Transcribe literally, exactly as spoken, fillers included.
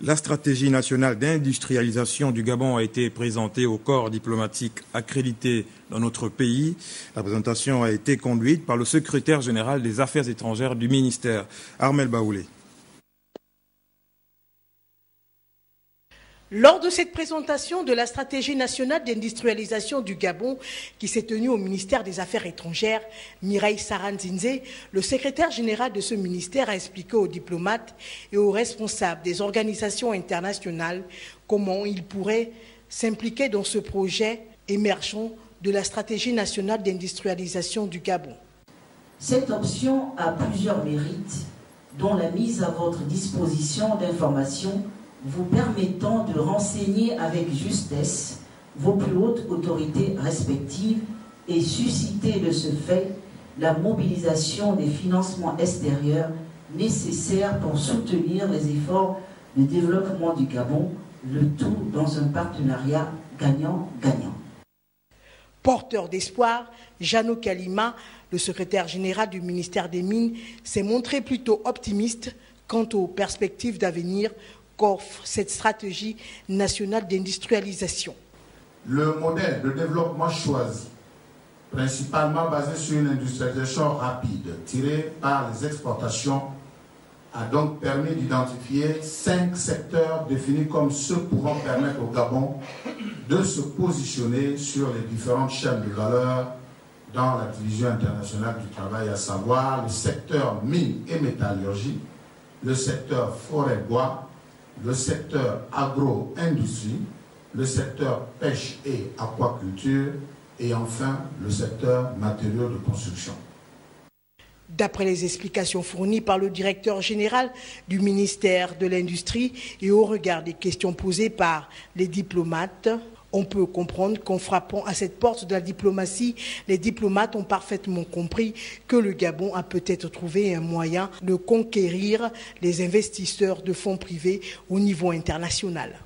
La stratégie nationale d'industrialisation du Gabon a été présentée au corps diplomatique accrédité dans notre pays. La présentation a été conduite par le secrétaire général des Affaires étrangères du ministère, Armel Baoulé. Lors de cette présentation de la stratégie nationale d'industrialisation du Gabon qui s'est tenue au ministère des Affaires étrangères, Mireille Sarah Nzenze, le secrétaire général de ce ministère, a expliqué aux diplomates et aux responsables des organisations internationales comment ils pourraient s'impliquer dans ce projet émergent de la stratégie nationale d'industrialisation du Gabon. Cette option a plusieurs mérites, dont la mise à votre disposition d'informations vous permettant de renseigner avec justesse vos plus hautes autorités respectives et susciter de ce fait la mobilisation des financements extérieurs nécessaires pour soutenir les efforts de développement du Gabon, le tout dans un partenariat gagnant-gagnant. Porteur d'espoir, Jeannot Kalima, le secrétaire général du ministère des Mines, s'est montré plutôt optimiste quant aux perspectives d'avenir qu'offre cette stratégie nationale d'industrialisation. Le modèle de développement choisi, principalement basé sur une industrialisation rapide tirée par les exportations, a donc permis d'identifier cinq secteurs définis comme ceux pouvant permettre au Gabon de se positionner sur les différentes chaînes de valeur dans la division internationale du travail, à savoir le secteur mine et métallurgie, le secteur forêt-bois, le secteur agro-industrie, le secteur pêche et aquaculture et enfin le secteur matériaux de construction. D'après les explications fournies par le directeur général du ministère de l'Industrie et au regard des questions posées par les diplomates, on peut comprendre qu'en frappant à cette porte de la diplomatie, les diplomates ont parfaitement compris que le Gabon a peut-être trouvé un moyen de conquérir les investisseurs de fonds privés au niveau international.